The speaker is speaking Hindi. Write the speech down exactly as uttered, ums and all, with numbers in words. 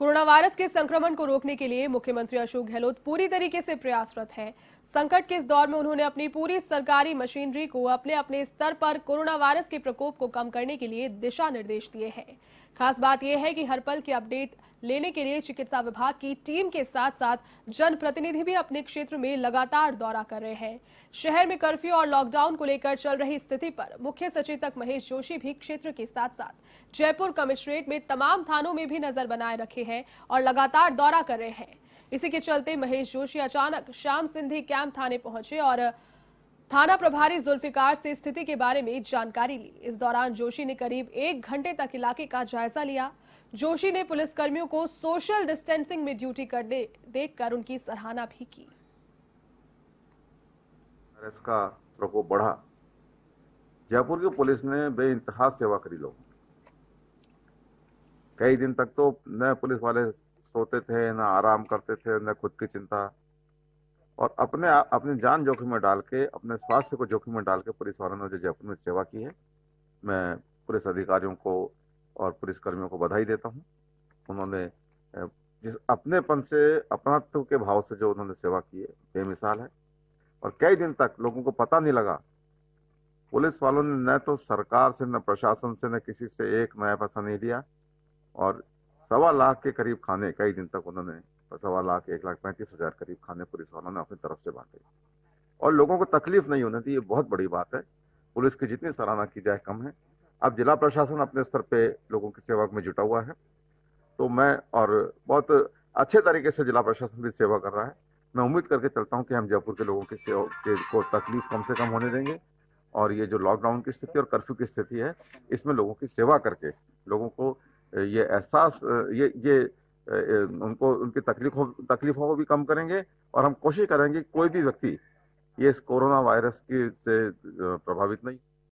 कोरोना वायरस के संक्रमण को रोकने के लिए मुख्यमंत्री अशोक गहलोत पूरी तरीके से प्रयासरत हैं। संकट के इस दौर में उन्होंने अपनी पूरी सरकारी मशीनरी को अपने अपने स्तर पर कोरोना वायरस के प्रकोप को कम करने के लिए दिशा निर्देश दिए हैं। खास बात यह है कि हर पल की अपडेट लेने के लिए चिकित्सा विभाग की टीम के साथ साथ जनप्रतिनिधि भी अपने क्षेत्र में लगातार दौरा कर रहे हैं। शहर में कर्फ्यू और लॉकडाउन को लेकर चल रही स्थिति पर मुख्य सचेतक महेश जोशी भी क्षेत्र के साथ साथ जयपुर कमिश्नरेट में तमाम थानों में भी नजर बनाए रखे हैं और लगातार दौरा कर रहे हैं। इसी के चलते महेश जोशी अचानक शाम सिंधी कैंप थाने पहुंचे और थाना प्रभारी जुल्फिकार से स्थिति के बारे में जानकारी ली। इस दौरान जोशी ने करीब एक घंटे तक इलाके का जायजा लिया। जोशी ने पुलिसकर्मियों को सोशल डिस्टेंसिंग में ड्यूटी करने देखकर उनकी सराहना भी की। वायरस का प्रकोप बढ़ा, जयपुर की पुलिस ने बेइंतहा सेवा करी लोगों की। कई दिन तक तो न पुलिस वाले सोते थे, न आराम करते थे, न खुद की चिंता, और अपने अपनी जान जोखिम में डाल के, अपने स्वास्थ्य को जोखिम में डाल के पुलिस वालों ने जो जयपुर में सेवा की है, मैं पुलिस अधिकारियों को और पुलिस कर्मियों को बधाई देता हूं। उन्होंने जिस अपनेपन से, अपनात्व के भाव से जो उन्होंने सेवा की है, बेमिसाल है। और कई दिन तक लोगों को पता नहीं लगा, पुलिस वालों ने न तो सरकार से, न प्रशासन से, न किसी से एक नया पैसा नहीं लिया। और सवा लाख के करीब खाने, कई दिन तक उन्होंने सवा लाख एक लाख पैंतीस हजार करीब खाने पुलिस वालों ने अपनी तरफ से बांटे और लोगों को तकलीफ नहीं होने दी। ये बहुत बड़ी बात है। पुलिस की जितनी सराहना की जाए कम है। अब जिला प्रशासन अपने स्तर पे लोगों की सेवा में जुटा हुआ है, तो मैं और बहुत अच्छे तरीके से जिला प्रशासन भी सेवा कर रहा है। मैं उम्मीद करके चलता हूँ कि हम जयपुर के लोगों की सेवा को तकलीफ कम से कम होने देंगे और ये जो लॉकडाउन की स्थिति और कर्फ्यू की स्थिति है, इसमें लोगों की सेवा करके लोगों को ये एहसास, ये ये उनको उनकी तकलीफों तकलीफों को भी कम करेंगे। और हम कोशिश करेंगे कोई भी व्यक्ति ये इस कोरोना वायरस की से प्रभावित नहीं।